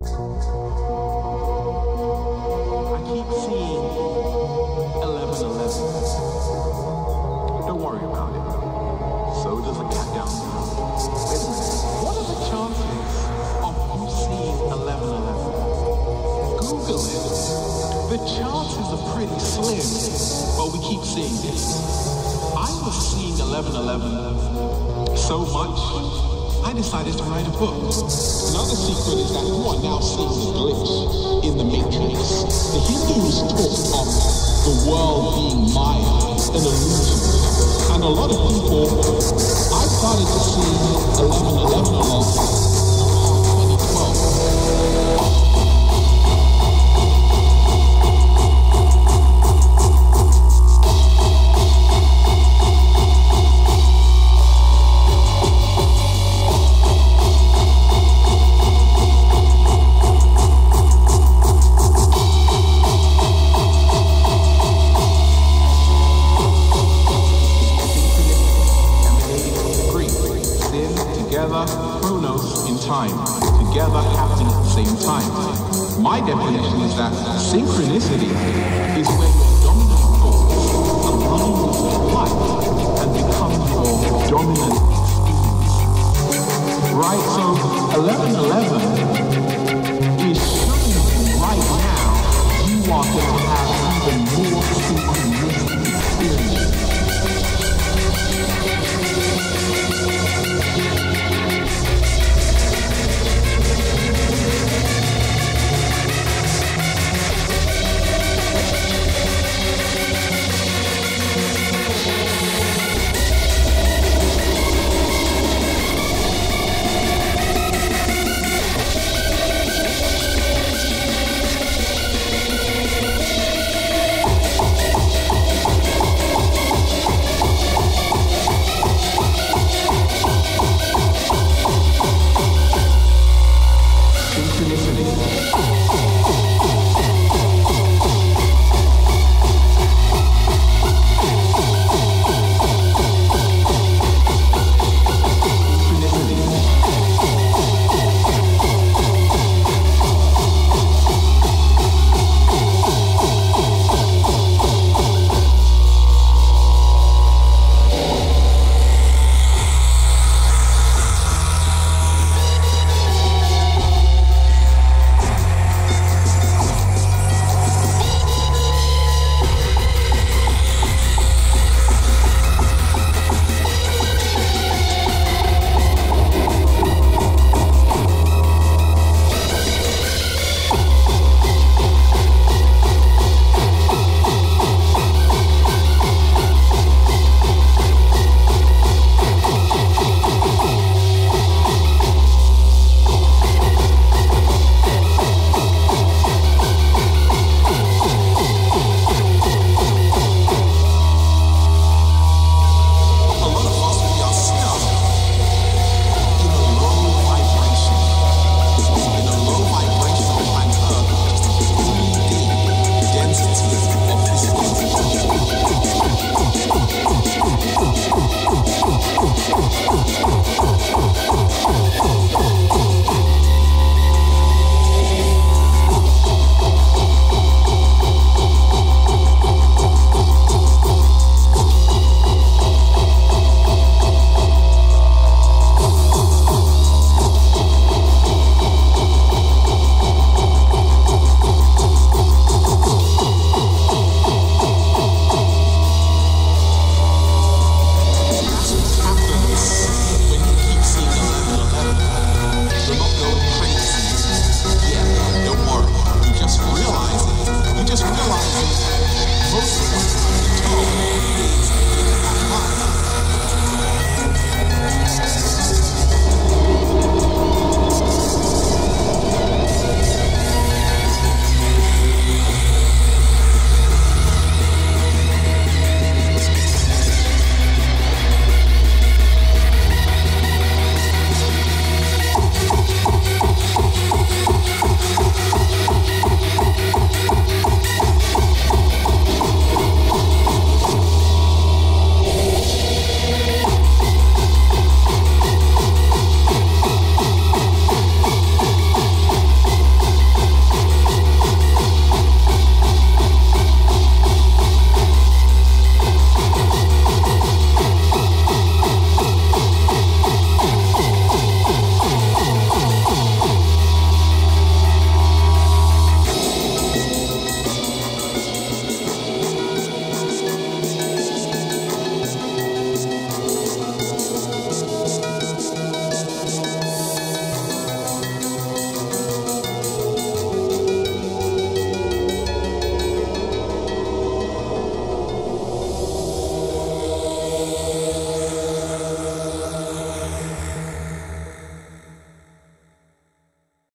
The chances are pretty slim, but we keep seeing this. I was seeing 1111 so much, I decided to write a book. Another secret is that you are now seeing the glitch in the matrix. The Hindus talk of the world being Maya, an illusion. And a lot of people, I started to see 1111 along. Chronos in time, together happening at the same time. My definition is that synchronicity is when your dominant thoughts align with your life and become your dominant experience. Right, so 1111 is showing you right now you are going to have even more synchronicity experience. Synchronicity.